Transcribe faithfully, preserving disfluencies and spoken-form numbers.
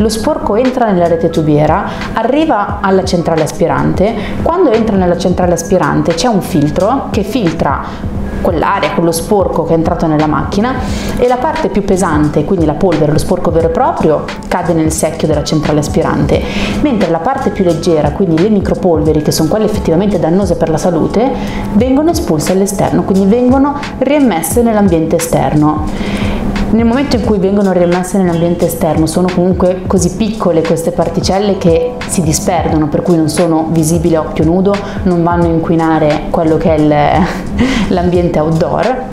Lo sporco entra nella rete tubiera, arriva alla centrale aspirante. Quando entra nella centrale aspirante c'è un filtro che filtra quell'aria, quello sporco che è entrato nella macchina, e la parte più pesante, quindi la polvere, lo sporco vero e proprio, cade nel secchio della centrale aspirante, mentre la parte più leggera, quindi le micropolveri, che sono quelle effettivamente dannose per la salute, vengono espulse all'esterno, quindi vengono riemmesse nell'ambiente esterno. Nel momento in cui vengono riemmesse nell'ambiente esterno sono comunque così piccole queste particelle che si disperdono, per cui non sono visibili a occhio nudo, non vanno a inquinare quello che è l'ambiente outdoor,